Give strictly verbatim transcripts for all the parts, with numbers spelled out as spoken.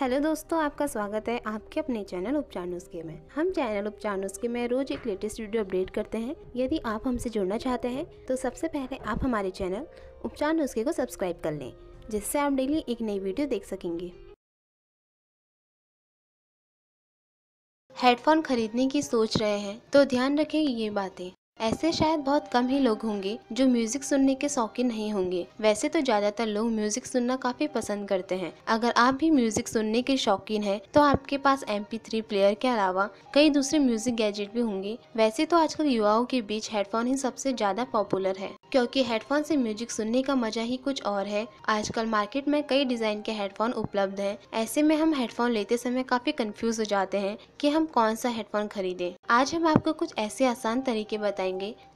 Hello दोस्तों, आपका स्वागत है आपके अपने चैनल उपचार नुस्खे में। हम चैनल उपचार नुस्खे में रोज एक लेटेस्ट वीडियो अपडेट करते हैं। यदि आप हमसे जुड़ना चाहते हैं तो सबसे पहले आप हमारे चैनल उपचार नुस्खे को सब्सक्राइब कर लें, जिससे आप डेली एक नई वीडियो देख सकेंगे। हेडफोन खरीदने की सोच रहे हैं तो ध्यान रखें ये बातें। ऐसे शायद बहुत कम ही लोग होंगे जो म्यूजिक सुनने के शौकीन नहीं होंगे। वैसे तो ज्यादातर लोग म्यूजिक सुनना काफी पसंद करते हैं। अगर आप भी म्यूजिक सुनने के शौकीन हैं, तो आपके पास एम पी थ्री प्लेयर के अलावा कई दूसरे म्यूजिक गैजेट भी होंगे। वैसे तो आजकल युवाओं के बीच हेडफोन ही सबसे ज्यादा पॉपुलर है, क्योंकि हेडफोन से म्यूजिक सुनने का मजा ही कुछ और है। आजकल मार्केट में कई डिजाइन के हेडफोन उपलब्ध हैं। ऐसे में हम हेडफोन लेते समय काफी कंफ्यूज हो जाते हैं कि हम कौन सा हेडफोन खरीदें। आज हम आपको कुछ ऐसे आसान तरीके बताएंगे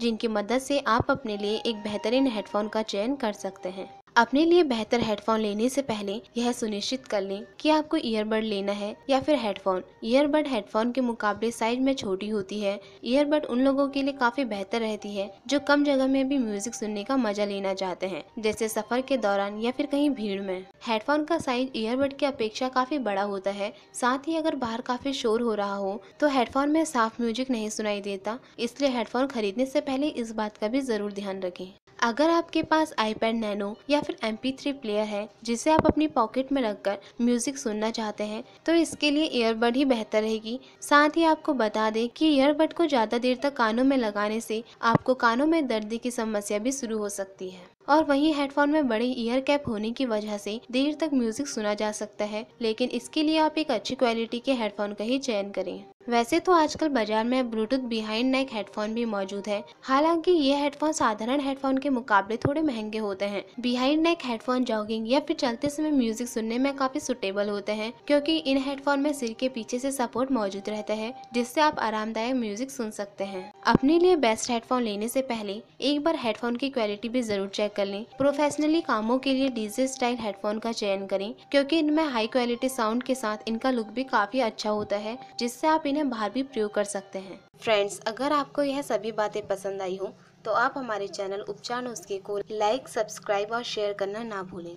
जिनकी मदद से आप अपने लिए एक बेहतरीन हेडफोन का चयन कर सकते हैं। अपने लिए बेहतर हेडफोन लेने से पहले यह सुनिश्चित कर लें कि आपको ईयरबड लेना है या फिर हेडफोन। ईयरबड हेडफोन के मुकाबले साइज में छोटी होती है। ईयरबड उन लोगों के लिए काफी बेहतर रहती है जो कम जगह में भी म्यूजिक सुनने का मजा लेना चाहते हैं, जैसे सफर के दौरान या फिर कहीं भीड़ में। हेडफोन का साइज ईयरबड की अपेक्षा काफी बड़ा होता है। साथ ही अगर बाहर काफी शोर हो रहा हो तो हेडफोन में साफ म्यूजिक नहीं सुनाई देता, इसलिए हेडफोन खरीदने से पहले इस बात का भी जरूर ध्यान रखें। अगर आपके पास आईपैड नैनो या फिर एम पी थ्री प्लेयर है जिसे आप अपनी पॉकेट में रखकर म्यूजिक सुनना चाहते हैं, तो इसके लिए ईयरबड ही बेहतर रहेगी। साथ ही आपको बता दें कि ईयरबड को ज़्यादा देर तक कानों में लगाने से आपको कानों में दर्द की समस्या भी शुरू हो सकती है। और वहीं हेडफोन में बड़े ईयर कैप होने की वजह से देर तक म्यूजिक सुना जा सकता है, लेकिन इसके लिए आप एक अच्छी क्वालिटी के हेडफोन का ही चयन करें। वैसे तो आजकल बाजार में ब्लूटूथ बिहाइंड नेक हेडफोन भी मौजूद है, हालांकि ये हेडफोन साधारण हेडफोन के मुकाबले थोड़े महंगे होते हैं। बिहाइंड नेक हेडफोन जॉगिंग या फिर चलते समय म्यूजिक सुनने में काफी सुटेबल होते हैं, क्योंकि इन हेडफोन में सिर के पीछे से सपोर्ट मौजूद रहता है, जिससे आप आरामदायक म्यूजिक सुन सकते हैं। अपने लिए बेस्ट हेडफोन लेने से पहले एक बार हेडफोन की क्वालिटी भी जरूर चेक कर लें। प्रोफेशनली कामों के लिए डीजे स्टाइल हेडफोन का चयन करें, क्योंकि इनमें हाई क्वालिटी साउंड के साथ इनका लुक भी काफी अच्छा होता है, जिससे आप इन्हें बाहर भी प्रयोग कर सकते हैं। फ्रेंड्स, अगर आपको यह सभी बातें पसंद आई हो तो आप हमारे चैनल उपचार नुस्खे को लाइक, सब्सक्राइब और शेयर करना ना भूलें।